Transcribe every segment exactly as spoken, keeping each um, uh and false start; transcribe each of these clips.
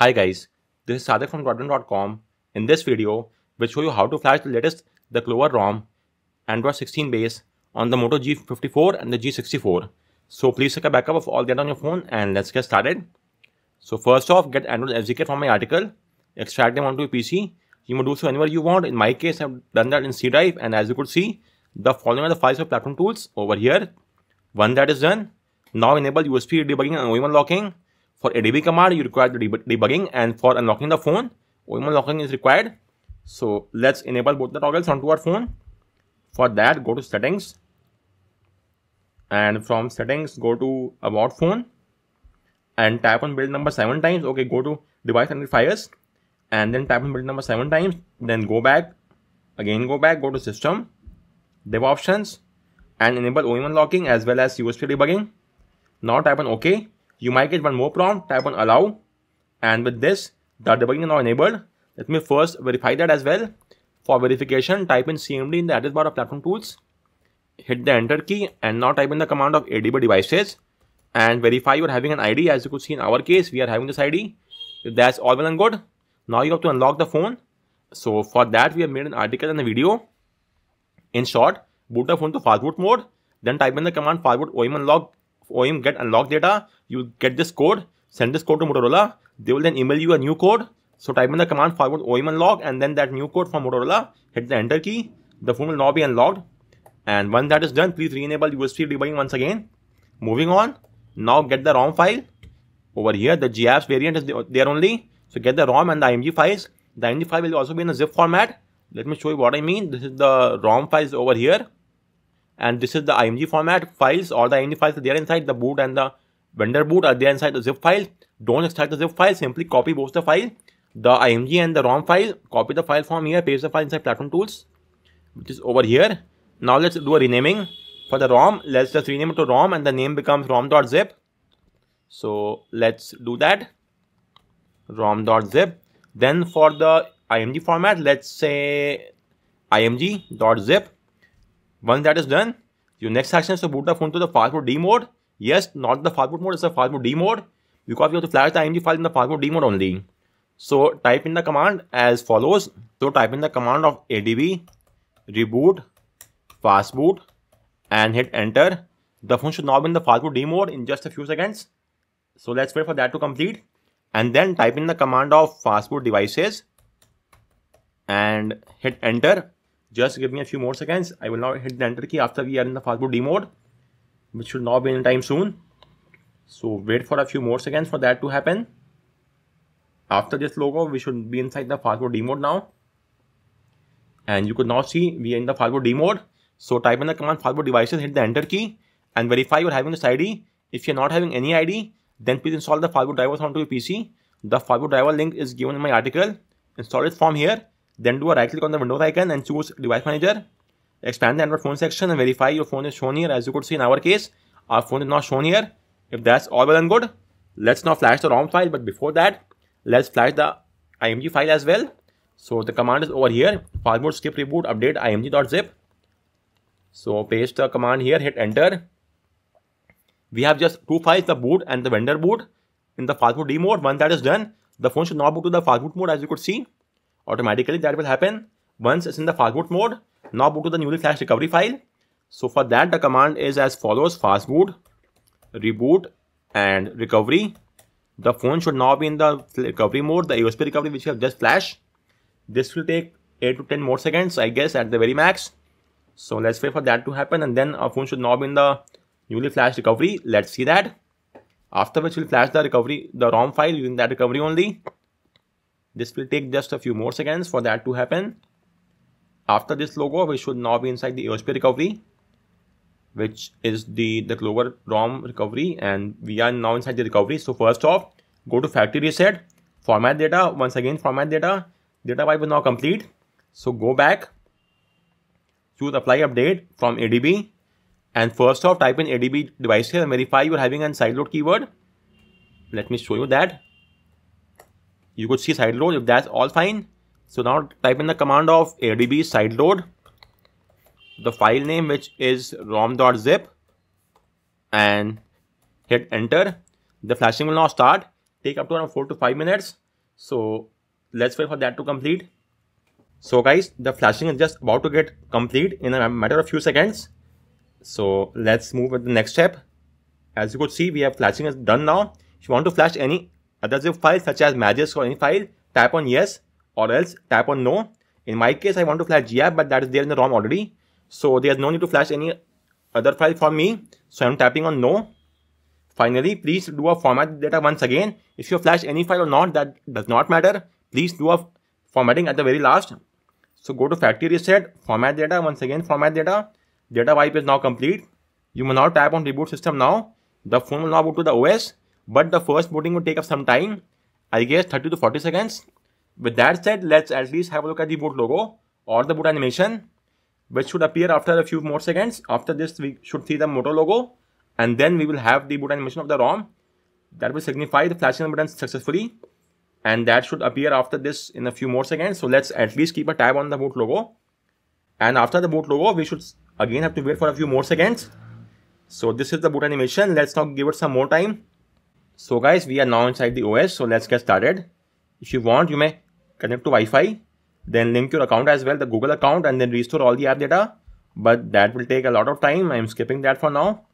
Hi guys, this is Sadek from droidwin dot com. In this video, we'll show you how to flash the latest the Clover ROM Android sixteen base on the Moto G fifty-four and the G sixty-four. So please take a backup of all that on your phone and let's get started. So first off, get Android S D K from my article, extract them onto your P C. You may do so anywhere you want. In my case, I've done that in C drive, and as you could see, the following are the files of platform tools over here. One that is done. Now enable U S B debugging and O E M unlocking. For A D B command, you require the deb debugging, and for unlocking the phone, O E M unlocking is required. So let's enable both the toggles onto our phone. For that, go to settings, and from settings, go to about phone, and tap on build number seven times. Okay, go to device identifiers, and then tap on build number seven times. Then go back, again go back, go to system, dev options, and enable O E M unlocking as well as U S B debugging. Now tap on OK. You might get one more prompt, type on allow, and with this the debugging is now enabled. Let me first verify that as well. For verification, type in C M D in the address bar of platform tools, hit the enter key, and now type in the command of A D B devices and verify you are having an I D. As you could see, in our case we are having this I D. If that's all well and good, now you have to unlock the phone. So for that we have made an article and a video. In short, boot the phone to fastboot mode, then type in the command fastboot O E M unlock O E M get unlock data. You get this code, send this code to Motorola, they will then email you a new code. So type in the command forward O E M unlock and then that new code from Motorola, hit the enter key, the phone will now be unlocked. And once that is done, please re-enable U S B debugging once again. Moving on, now get the ROM file. Over here the GApps variant is there only, so get the ROM and the I M G files. The I M G file will also be in a zip format. Let me show you what I mean. This is the ROM files over here, and this is the I M G format files. All the I M G files are there inside. The boot and the vendor boot are there inside the zip file. Don't extract the zip file, simply copy both the file, the I M G and the ROM file. Copy the file from here, paste the file inside platform tools, which is over here. Now let's do a renaming for the ROM. Let's just rename it to ROM and the name becomes rom.zip. So let's do that, rom.zip. Then for the I M G format, let's say I M G dot zip. Once that is done, your next action is to boot the phone to the fastboot D mode. Yes, not the fastboot mode, it's the fastboot D mode, because you have to flash the I M G file in the fastboot D mode only. So type in the command as follows. So type in the command of A D B reboot fastboot and hit enter. The phone should now be in the fastboot D mode in just a few seconds. So let's wait for that to complete, and then type in the command of fastboot devices and hit enter. Just give me a few more seconds. I will now hit the enter key after we are in the fastboot D mode, which should now be in time soon. So wait for a few more seconds for that to happen. After this logo, we should be inside the fastboot D mode now. And you could now see we are in the fastboot D mode. So type in the command fastboot devices, hit the enter key, and verify you are having this I D. If you are not having any I D, then please install the fastboot drivers onto your P C. The fastboot driver link is given in my article. Install it from here. Then do a right click on the Windows icon and choose Device Manager. Expand the Android phone section and verify your phone is shown here. As you could see, in our case, our phone is not shown here. If that's all well and good, let's now flash the ROM file. But before that, let's flash the I M G file as well. So the command is over here, fastboot skip reboot update I M G dot zip. So paste the command here, hit enter. We have just two files, the boot and the vendor boot, in the fastboot D mode. Once that is done, the phone should now boot to the fastboot mode, as you could see. Automatically that will happen. Once it's in the fastboot mode, now boot to the newly flashed recovery file. So for that the command is as follows, fastboot reboot and recovery. The phone should now be in the recovery mode, the A O S P recovery which you have just flashed. This will take eight to ten more seconds, I guess, at the very max. So let's wait for that to happen, and then our phone should now be in the newly flashed recovery. Let's see that. After which we'll flash the recovery, the ROM file using that recovery only. This will take just a few more seconds for that to happen. After this logo, we should now be inside the A O S P recovery, which is the, the Clover ROM recovery, and we are now inside the recovery. So first off, go to factory reset, format data, once again format data, data wipe is now complete. So go back, choose apply update from A D B, and first off type in A D B devices and verify you are having a sideload keyword. Let me show you that. You could see sideload. If that's all fine, so now type in the command of A D B sideload, the file name which is rom.zip, and hit enter. The flashing will now start, take up to around four to five minutes. So let's wait for that to complete. So guys, the flashing is just about to get complete in a matter of few seconds. So let's move with the next step. As you could see, we have flashing is done now. If you want to flash any other zip file such as magisk or any file, tap on yes or else tap on no. In my case, I want to flash GApps, but that is there in the ROM already. So there's no need to flash any other file for me. So I'm tapping on no. Finally, please do a format data once again. If you flash any file or not, that does not matter. Please do a formatting at the very last. So go to factory reset, format data, once again format data. Data wipe is now complete. You may now tap on reboot system now. The phone will now boot to the O S, but the first booting will take up some time. I guess thirty to forty seconds. With that said, let's at least have a look at the boot logo or the boot animation, which should appear after a few more seconds. After this, we should see the Moto logo, and then we will have the boot animation of the ROM that will signify the flashing button successfully, and that should appear after this in a few more seconds. So let's at least keep a tab on the boot logo, and after the boot logo we should again have to wait for a few more seconds. So this is the boot animation. Let's now give it some more time. So guys, we are now inside the O S, so let's get started. If you want, you may connect to Wi-Fi, then link your account as well, the Google account, and then restore all the app data, but that will take a lot of time. I'm skipping that for now.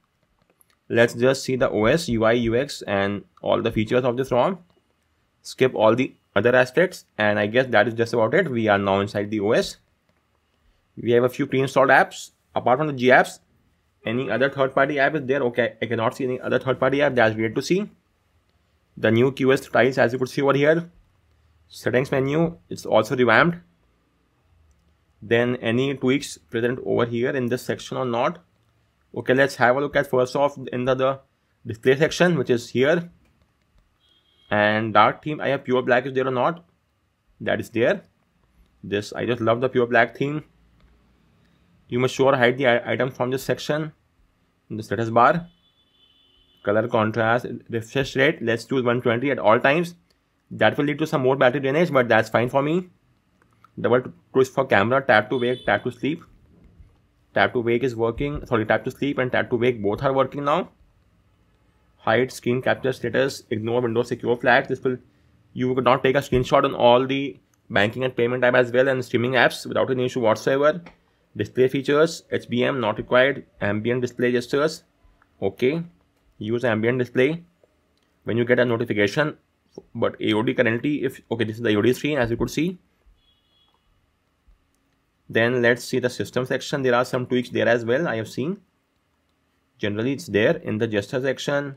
Let's just see the O S, U I, U X, and all the features of this ROM. Skip all the other aspects, and I guess that is just about it. We are now inside the O S. We have a few pre-installed apps, apart from the GApps. Any other third-party app is there? Okay, I cannot see any other third-party app. That's weird to see. The new Q S tiles, as you could see over here. Settings menu, it's also revamped. Then any tweaks present over here in this section or not? Okay, let's have a look at first off in the, the display section, which is here. And dark theme, I have pure black is there or not? That is there. This, I just love the pure black theme. You must sure hide the item from this section in the status bar. Color contrast, refresh rate, let's choose one twenty at all times. That will lead to some more battery drainage, but that's fine for me. Double push for camera, tap to wake, tap to sleep. Tap to wake is working, sorry, tap to sleep and tap to wake both are working now. Hide screen capture status, ignore Windows secure flags. This will, you could not take a screenshot on all the banking and payment app as well and streaming apps without any issue whatsoever. Display features, H B M not required, ambient display gestures, okay, use ambient display when you get a notification, but A O D currently, if, okay, this is the A O D screen as you could see. Then let's see the system section. There are some tweaks there as well, I have seen. Generally it's there in the gesture section.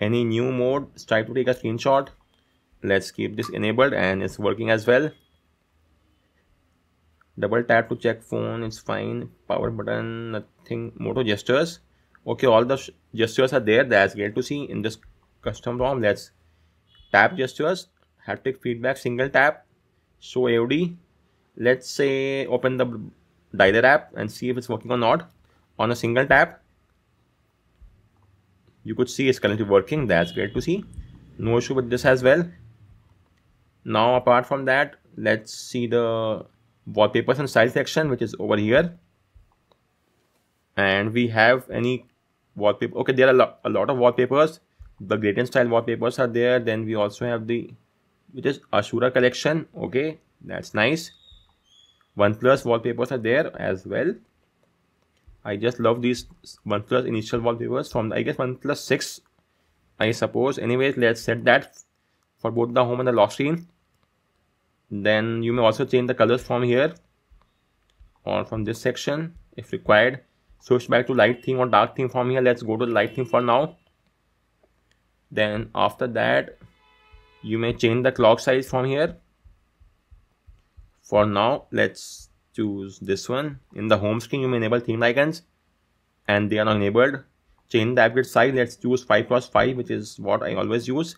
Any new mode, try to take a screenshot. Let's keep this enabled and it's working as well. Double tap to check phone, it's fine. Power button, nothing. Moto gestures. Okay, all the gestures are there. That's great to see in this custom ROM. Let's tap gestures, haptic feedback, single tap, show A O D. Let's say open the dialer app and see if it's working or not. On a single tap, you could see it's currently working. That's great to see. No issue with this as well. Now apart from that, let's see the wallpapers and style section, which is over here. And we have any wallpaper. Okay, there are a lot, a lot of wallpapers. The gradient style wallpapers are there. Then we also have the, which is Ashura collection. Okay, that's nice. OnePlus wallpapers are there as well. I just love these OnePlus initial wallpapers from, I guess, OnePlus six, I suppose. Anyways, let's set that for both the home and the lock screen. Then you may also change the colors from here or from this section if required. Switch back to light theme or dark theme from here. Let's go to the light theme for now. Then after that, you may change the clock size from here. For now, let's choose this one. In the home screen, you may enable theme icons and they are not enabled. Change the upgrade size. Let's choose five cross five, which is what I always use.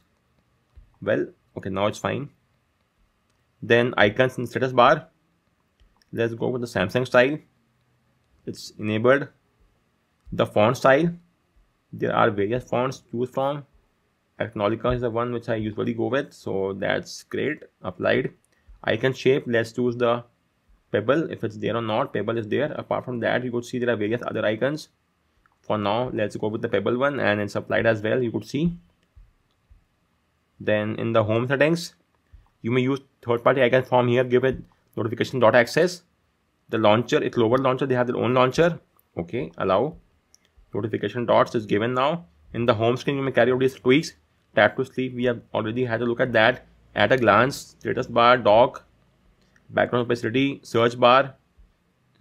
Well, okay, now it's fine. Then icons in status bar. Let's go with the Samsung style. It's enabled. The font style. There are various fonts to choose from. Aknolica is the one which I usually go with. So that's great. Applied. Icon shape, let's choose the Pebble if it's there or not. Pebble is there. Apart from that, you could see there are various other icons. For now, let's go with the Pebble one, and it's applied as well, you could see. Then in the home settings, You may use third-party icon from here. Give it notification.access. The launcher, a Clover launcher, they have their own launcher. Okay, allow. Notification dots is given now. In the home screen, you may carry out these tweaks. Tap to sleep, we have already had a look at that. At a glance, status bar, dock, background opacity, search bar.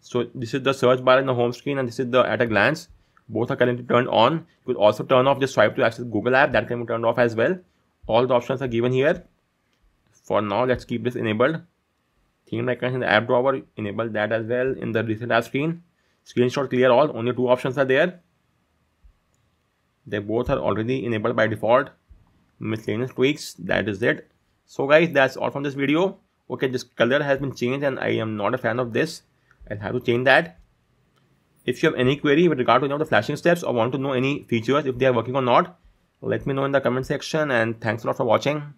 So this is the search bar in the home screen, and this is the at a glance. Both are currently turned on. You could also turn off, just swipe to access Google app. That can be turned off as well. All the options are given here. For now, let's keep this enabled. Theme icons in the app drawer, enable that as well. In the recent app screen, screenshot, clear all. Only two options are there. They both are already enabled by default. Miscellaneous tweaks, that is it. So guys, that's all from this video. Okay, this color has been changed and I am not a fan of this. I'll have to change that. If you have any query with regard to any of the flashing steps or want to know any features, if they are working or not, let me know in the comment section, and thanks a lot for watching.